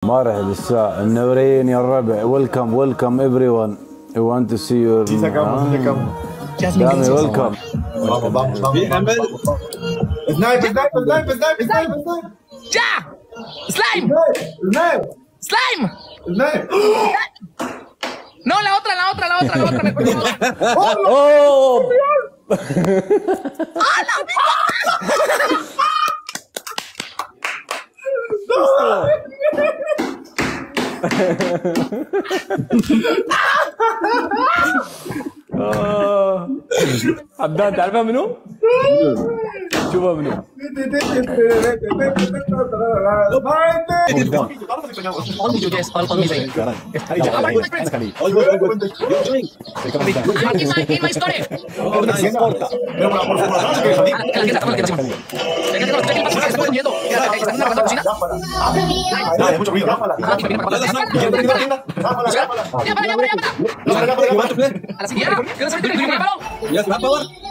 Marah لسه النورين يا الربع. Welcome everyone. I want to see your. Welcome. Snipe. Yeah. Slime. No, la otra. Me acuerdo. Oh. عبدان تعرفها منو؟ شوفها منو؟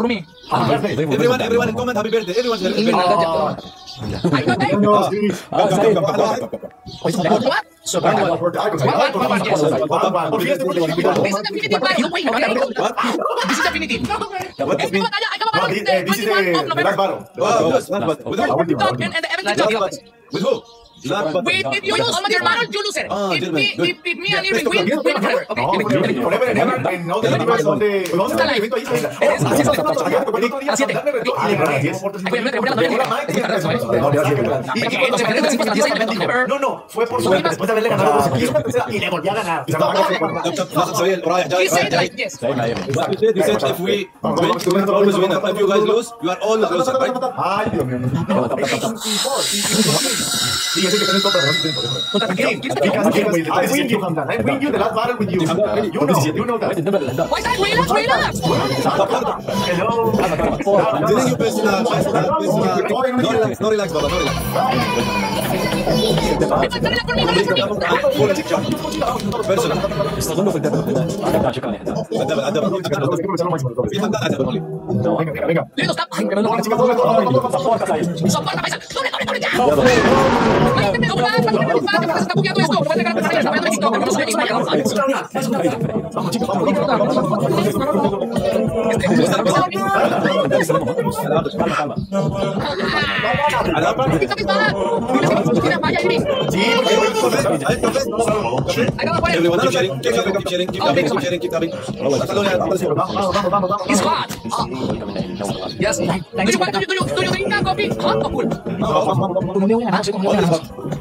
For me. Everyone in comment, happy birthday. Everyone's happy birthday. What? Wait, if you lose, you lose it. If me and Irving win forever. Forever and ever. No, the no, fue por suerte después de haberle ganado dos y le volví a ganar. If you guys lose, you are all losers, right? I win you, Hamdan. I win you the last battle with you. You know that. Why is that relax? Hello. Didn't you press No relax, brother. No relax. Vamos, Good job, everyone. Welcome.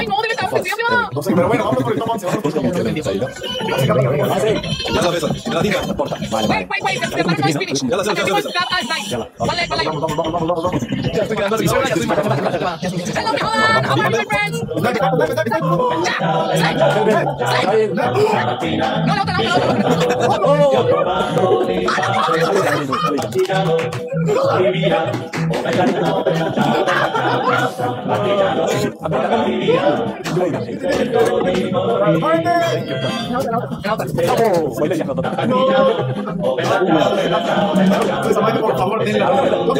I know. Everyone,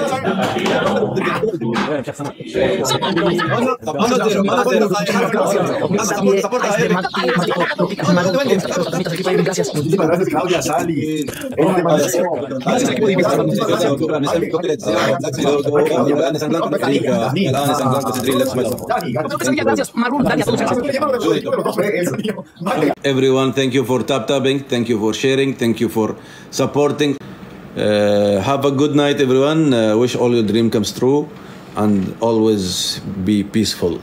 thank you for tap-tapping, thank you for sharing, thank you for supporting. Have a good night, everyone. Wish all your dream comes true, and always be peaceful.